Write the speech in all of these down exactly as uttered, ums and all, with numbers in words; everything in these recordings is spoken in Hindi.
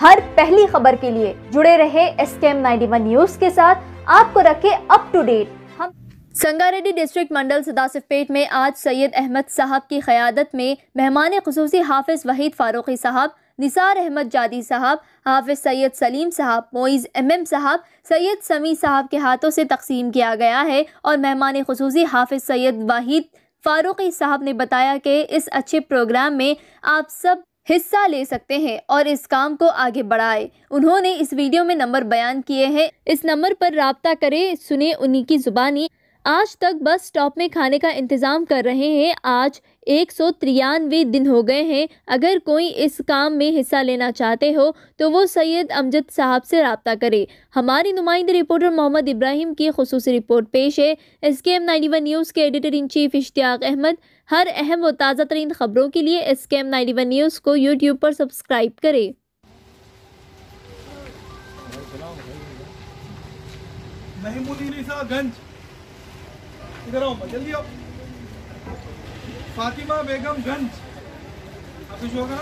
हर पहली खबर के लिए जुड़े रहे S K M ninety one news के साथ, आपको रखे अप टू डेट। हम संगारेड्डी डिस्ट्रिक्ट मंडल सदासिवपेट में आज सैयद अहमद साहब की क़यादत में मेहमान खुसूसी हाफिज वहीद फारूक़ी साहब, निसार अहमद जादी साहब, हाफिज सैयद सलीम साहब, मोइज़ एम एम साहब, सैयद समी साहब के हाथों से तकसीम किया गया है। और मेहमान खुसूसी हाफिज सैयद वाहिद फारूक़ी साहब ने बताया कि इस अच्छे प्रोग्राम में आप सब हिस्सा ले सकते हैं और इस काम को आगे बढ़ाए। उन्होंने इस वीडियो में नंबर बयान किए हैं, इस नंबर पर राब्ता करें, सुने उन्हीं की जुबानी। आज तक बस स्टॉप में खाने का इंतज़ाम कर रहे हैं, आज एक सौ तिरानवे दिन हो गए हैं। अगर कोई इस काम में हिस्सा लेना चाहते हो तो वो सैयद अमजद साहब से राब्ता करे। हमारी नुमाइंदे रिपोर्टर मोहम्मद इब्राहिम की खुसूसी रिपोर्ट पेश है। S K M ninety one news के editor in chief Ishtiaq Ahmad. हर अहम व ताज़ा तरीन खबरों के लिए S K M ninety one news को यूट्यूब पर सब्सक्राइब करें। इधर आओ, जल्दी आओ। फातिमा बेगम गंज होगा,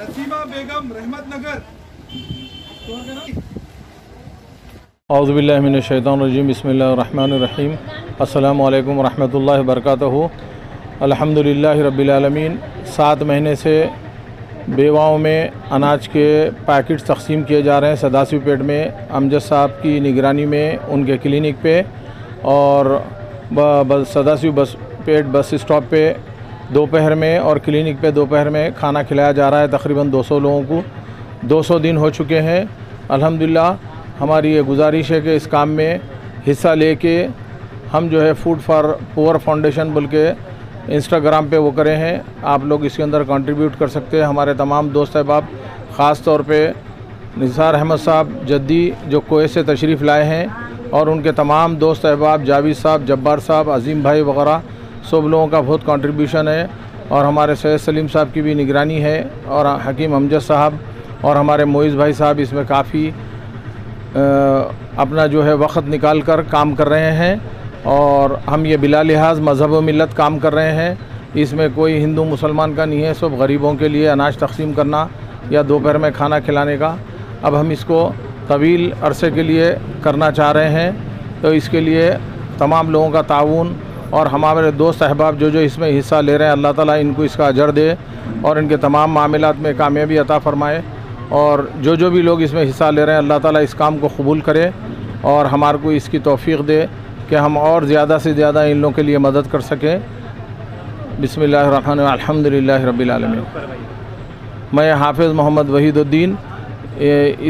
नसीमा बेगम रहमतनगर। औज़ुबिल्लाहि मिनश्शैतानिर्रजीम, बिस्मिल्लाहिर्रहमानिर्रहीम। अस्सलामु अलैकुम वरहमतुल्लाहि वबरकातुहू। अल्हम्दुलिल्लाहि रब्बिल आलमीन। सात महीने से बेवाओं में अनाज के पैकेट्स तकसीम किए जा रहे हैं सदासिवपेट में, अमजद साहब की निगरानी में, उनके क्लिनिक पे और सदासिव बस पेट बस स्टॉप पे दोपहर में और क्लिनिक पे दोपहर में खाना खिलाया जा रहा है। तकरीबन दो सौ लोगों को दो सौ दिन हो चुके हैं। अल्हम्दुलिल्लाह हमारी ये गुजारिश है कि इस काम में हिस्सा लेके हम जो है फूड फॉर पुअर फाउंडेशन बोल के इंस्टाग्राम पे वो करे हैं, आप लोग इसके अंदर कंट्रीब्यूट कर सकते हैं। हमारे तमाम दोस्त अहबाब, ख़ास तौर पे निसार अहमद साहब जद्दी जो कोए से तशरीफ़ लाए हैं, और उनके तमाम दोस्त अहबाब जावेद साहब, जब्बार साहब, अज़ीम भाई वगैरह, सब लोगों का बहुत कंट्रीब्यूशन है। और हमारे सैयद सलीम साहब की भी निगरानी है और हकीम अमजद साहब और हमारे मोइज़ भाई साहब इसमें काफ़ी अपना जो है वक्त निकाल कर काम कर रहे हैं। और हम ये बिला लिहाज मज़हब व मिलत काम कर रहे हैं, इसमें कोई हिंदू मुसलमान का नहीं है। सब गरीबों के लिए अनाज तकसीम करना या दोपहर में खाना खिलाने का, अब हम इसको तवील अरसे के लिए करना चाह रहे हैं। तो इसके लिए तमाम लोगों का ताउन और हमारे दोस्त अहबाब जो जो इसमें हिस्सा ले रहे हैं, अल्लाह ताला इनको इसका अजर दे और इनके तमाम मामलात में कामयाबी अता फ़रमाए। और जो जो भी लोग इसमें हिस्सा ले रहे हैं, अल्लाह ताला इस काम को कबूल करे और हमारे को इसकी तौफीक दे कि हम और ज़्यादा से ज़्यादा इन लोगों के लिए मदद कर सकें। बिस्मिल्लाहिर्रहमानिर्रहीम, अल्हम्दुलिल्लाहि रब्बिल आलमीन। मैं हाफिज़ मोहम्मद वहीदुद्दीन,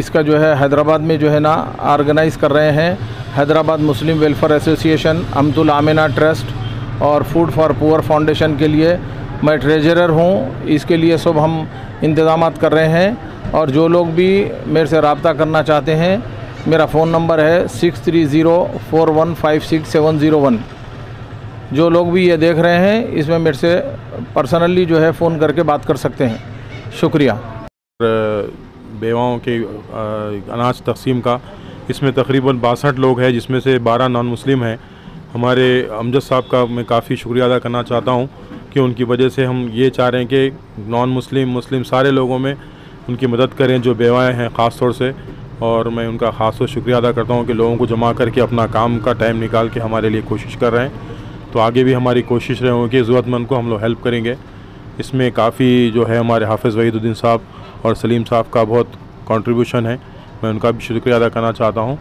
इसका जो है हैदराबाद में जो है ना आर्गेनाइज़ कर रहे हैं Hyderabad Muslim welfare association, Amtul Amina trust और फूड फॉर पुअर फाउंडेशन के लिए मैं ट्रेजरर हूँ। इसके लिए सब हम इंतज़ाम कर रहे हैं। और जो लोग भी मेरे से रब्ता करना चाहते हैं, मेरा फ़ोन नंबर है six three zero four one five six seven zero one. जो लोग भी ये देख रहे हैं, इसमें मेरे से पर्सनली जो है फ़ोन करके बात कर सकते हैं। शुक्रिया। बेवाओं के अनाज तकसीम का इसमें तकरीबन बासठ लोग हैं, जिसमें से बारह नॉन मुस्लिम हैं। हमारे अमजद साहब का मैं काफ़ी शुक्रिया अदा करना चाहता हूँ कि उनकी वजह से हम ये चाह रहे हैं कि नॉन मुस्लिम मुस्लिम सारे लोगों में उनकी मदद करें जो बेवाएँ हैं ख़ास तौर से। और मैं उनका ख़ास तौर शुक्रिया अदा करता हूँ कि लोगों को जमा करके अपना काम का टाइम निकाल के हमारे लिए कोशिश कर रहे हैं। तो आगे भी हमारी कोशिश रहेगी कि ज़रूरतमंद को हम लोग हेल्प करेंगे। इसमें काफ़ी जो है हमारे हाफिज़ वहीदुद्दीन साहब और सलीम साहब का बहुत कंट्रीब्यूशन है, मैं उनका भी शुक्रिया अदा करना चाहता हूँ।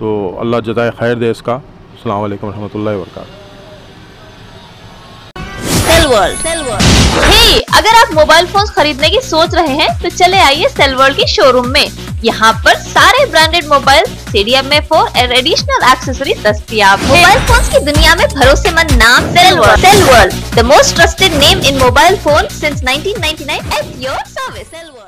तो अल्लाह जज़ाए खैर दे इसका। अस्सलाम वालेकुम रहमतुल्लाहि व बरकातहू। Hey, अगर आप मोबाइल फोन खरीदने की सोच रहे हैं तो चले आइए सेलवर्ल्ड के शोरूम में। यहाँ पर सारे branded mobile, C D M A four और एडिशनल एक्सेसरीज दस्तियाब है। मोबाइल फोन की दुनिया में भरोसेमंद नाम Cellworld. Cellworld, the most trusted name in mobile phone since nineteen ninety nine at your service.